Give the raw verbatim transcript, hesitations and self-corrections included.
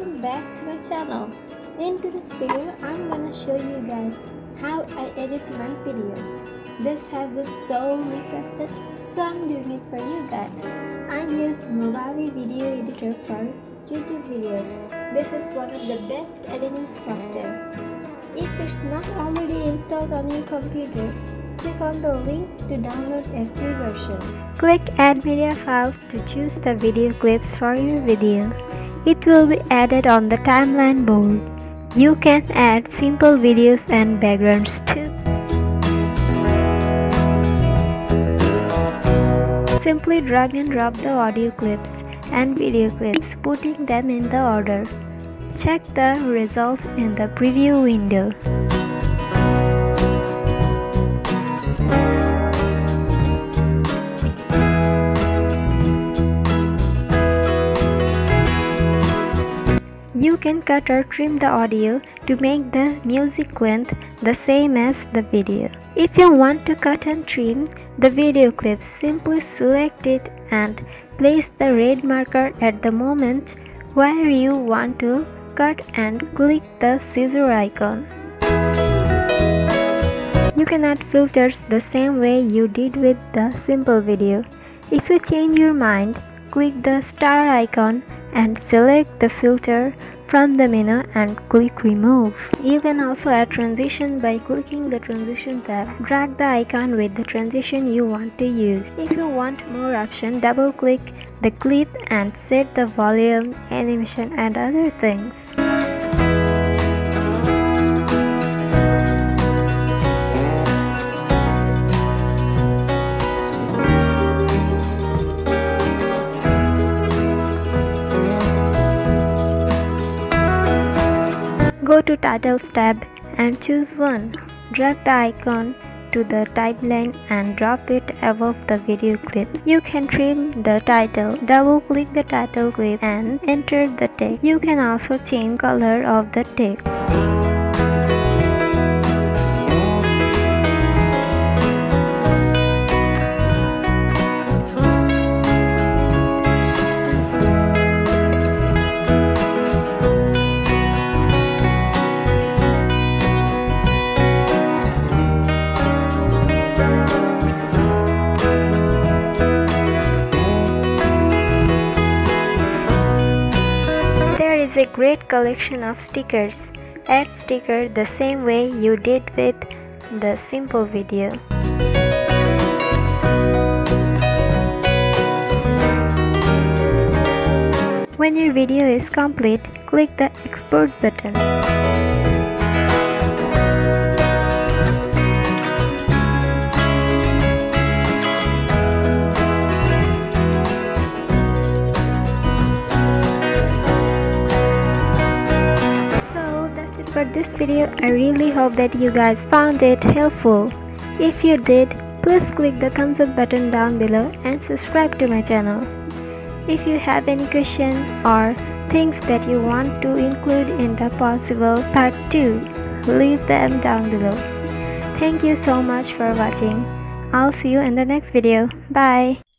welcome back to my channel. In today's video, I'm gonna show you guys how I edit my videos. This has been so requested, so I'm doing it for you guys. I use Movavi Video Editor for YouTube videos. This is one of the best editing software. If it's not already installed on your computer, click on the link to download a free version. Click Add Media Files to choose the video clips for your video. It will be added on the timeline board. You can add simple videos and backgrounds too. Simply drag and drop the audio clips and video clips, putting them in the order. Check the results in the preview window. You can cut or trim the audio to make the music length the same as the video. If you want to cut and trim the video clip, simply select it and place the red marker at the moment where you want to cut and click the scissor icon. You can add filters the same way you did with the simple video. If you change your mind, click the star icon and select the filter from the menu and click remove. You can also add transition by clicking the transition tab. Drag the icon with the transition you want to use. If you want more option, double click the clip and set the volume, animation and other things. Go to Titles tab and choose one. Drag the icon to the timeline and drop it above the video clips. You can trim the title. Double click the title clip and enter the text. You can also change color of the text. A great collection of stickers. Add sticker the same way you did with the simple video. When your video is complete, click the export button. For this video, I really hope that you guys found it helpful. If you did, please click the thumbs up button down below and subscribe to my channel. If you have any questions or things that you want to include in the possible part two, leave them down below. Thank you so much for watching. I'll see you in the next video. Bye.